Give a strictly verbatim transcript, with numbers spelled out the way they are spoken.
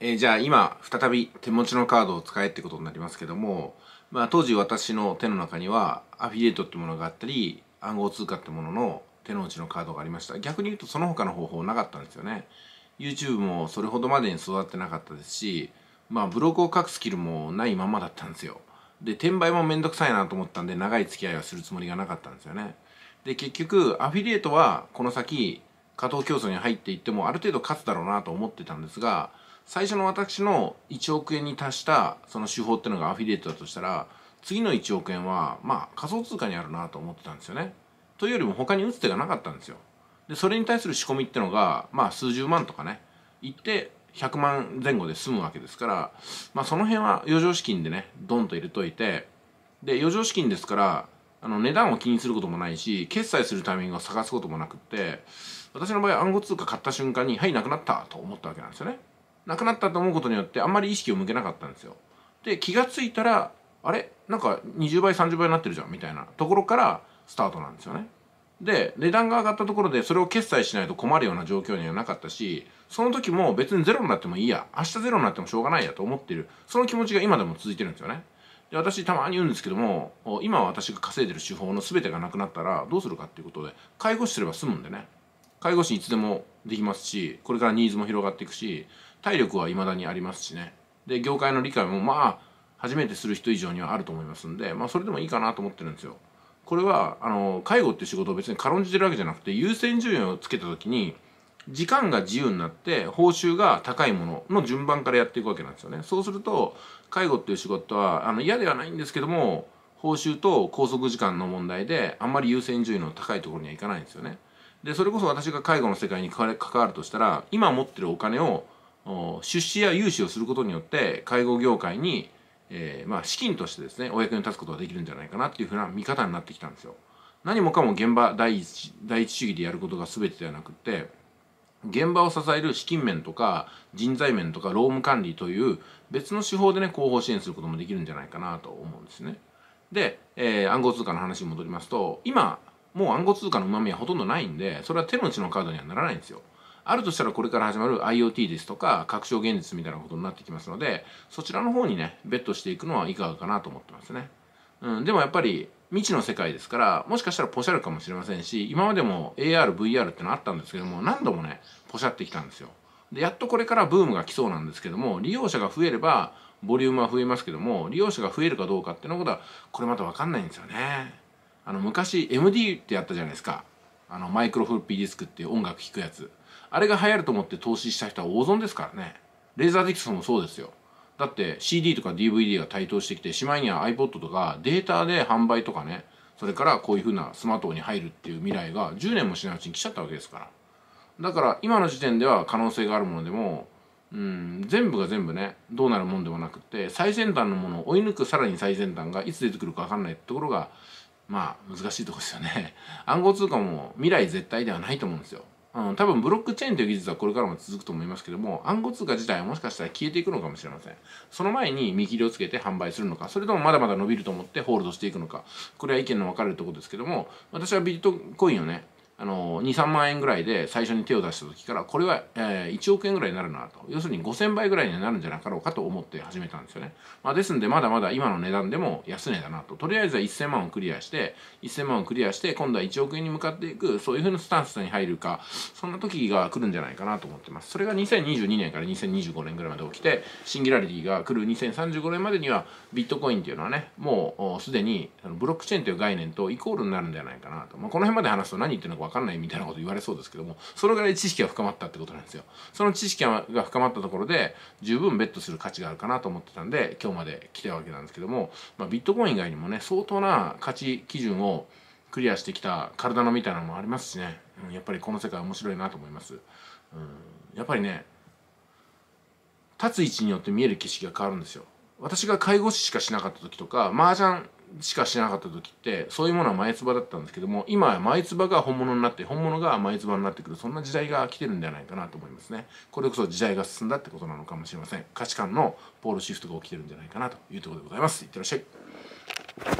えー、じゃあ今再び手持ちのカードを使えってことになりますけども、まあ、当時私の手の中にはアフィリエイトってものがあったり暗号通貨ってものの手の内のカードがありました。逆に言うとその他の方法なかったんですよね。 YouTube もそれほどまでに育ってなかったですし、まあ、ブログを書くスキルもないままだったんですよ。で転売もめんどくさいなと思ったんで長い付き合いはするつもりがなかったんですよね。で結局アフィリエイトはこの先過当競争に入っていってもある程度勝つだろうなと思ってたんですが、最初の私のいちおくえんに達したその手法っていうのがアフィリエイトだとしたら、次のいちおくえんはまあ仮想通貨にあるなと思ってたんですよね。というよりも他に打つ手がなかったんですよ。でそれに対する仕込みってのがまあ数十万とかねいってひゃくまんぜん後で済むわけですから、まあその辺は余剰資金でねドンと入れといて、で余剰資金ですからあの値段を気にすることもないし、決済するタイミングを探すこともなくって、私の場合暗号通貨買った瞬間にはいなくなったと思ったわけなんですよね。なくなったと思うことによってあんまり意識を向けなかったんですよ。で気がついたらあれなんかにじゅうばいさんじゅうばいになってるじゃんみたいなところからスタートなんですよね。で値段が上がったところでそれを決済しないと困るような状況にはなかったし、その時も別にゼロになってもいいや、明日ゼロになってもしょうがないやと思っている、その気持ちが今でも続いてるんですよね。で私たまに言うんですけども、今私が稼いでる手法の全てがなくなったらどうするかっていうことで、介護士すれば済むんでね、介護士いつでもできますし、これからニーズも広がっていくし、体力はいまだにありますしね。で業界の理解もまあ初めてする人以上にはあると思いますんで、まあ、それでもいいかなと思ってるんですよ。これはあの介護って仕事を別に軽んじてるわけじゃなくて、優先順位をつけた時に時間が自由になって報酬が高いものの順番からやっていくわけなんですよね。そうすると介護っていう仕事はあの嫌ではないんですけども、報酬と拘束時間の問題であんまり優先順位の高いところにはいかないんですよね。でそれこそ私が介護の世界に関わるとしたら、今持ってるお金を出資や融資をすることによって介護業界に、えー、まあ資金としてですねお役に立つことができるんじゃないかなっていうふうな見方になってきたんですよ。何もかも現場第一、第一主義でやることが全てではなくて、現場を支える資金面とか人材面とか労務管理という別の手法でね後方支援することもできるんじゃないかなと思うんですね。で、えー、暗号通貨の話に戻りますと、今もう暗号通貨のうまみはほとんどないんで、それは手の内のカードにはならないんですよ。あるとしたらこれから始まる アイオーティー ですとか拡張現実みたいなことになってきますので、そちらの方にねベットしていくのはいかがかなと思ってますね。うん、でもやっぱり未知の世界ですから、もしかしたらポシャるかもしれませんし、今までも エーアールブイアール ってのあったんですけども、何度もねポシャってきたんですよ。でやっとこれからブームが来そうなんですけども、利用者が増えればボリュームは増えますけども、利用者が増えるかどうかってのことはこれまた分かんないんですよね。あの昔 エムディー ってやったじゃないですか。あのマイクロフロッピーディスクっていう音楽聴くやつ、あれが流行ると思って投資した人は大損ですからね。レーザーディスクもそうですよ。だって シーディー とか ディーブイディー が台頭してきて、しまいには iPod とかデータで販売とかね、それからこういうふうなスマートフォンに入るっていう未来がじゅうねんもしないうちに来ちゃったわけですから。だから今の時点では可能性があるものでも、うん全部が全部ねどうなるもんでもなくって、最先端のものを追い抜くさらに最先端がいつ出てくるか分かんないってところがまあ難しいとこですよね。暗号通貨も未来絶対ではないと思うんですよ。うん、多分ブロックチェーンという技術はこれからも続くと思いますけども、暗号通貨自体はもしかしたら消えていくのかもしれません。その前に見切りをつけて販売するのか、それともまだまだ伸びると思ってホールドしていくのか、これは意見の分かれるところですけども、私はビットコインをねあのにさんまんえんぐらいで最初に手を出した時から、これは、えー、いちおくえんぐらいになるなと、要するにごせんばいぐらいになるんじゃなかろうかと思って始めたんですよね。まあ、ですんでまだまだ今の値段でも安値だなと、とりあえずはせんまんをクリアしてせんまんをクリアして今度はいちおくえんに向かっていく、そういうふうなスタンスに入るか、そんな時が来るんじゃないかなと思ってます。それがにせんにじゅうにねんからにせんにじゅうごねんぐらいまで起きて、シンギュラリティが来るにせんさんじゅうごねんまでにはビットコインっていうのはねもうすでにブロックチェーンという概念とイコールになるんじゃないかなと、まあ、この辺まで話すと何言ってるのか分かんないみたいなこと言われそうですけども、それぐらい知識が深まったってことなんですよ。その知識が深まったところで十分ベットする価値があるかなと思ってたんで今日まで来たわけなんですけども、まあ、ビットコイン以外にもね相当な価値基準をクリアしてきたカルダノみたいなのもありますしね、うん、やっぱりこの世界面白いなと思います。うん、やっぱりね立つ位置によって見える景色が変わるんですよ。私が介護士しかしなかった時とか麻雀しかしなかった時ってそういうものは前唾だったんですけども、今は前唾が本物になって本物が前唾になってくる、そんな時代が来てるんじゃないかなと思いますね。これこそ時代が進んだってことなのかもしれません。価値観のポールシフトが起きてるんじゃないかなというところでございます。いってらっしゃい。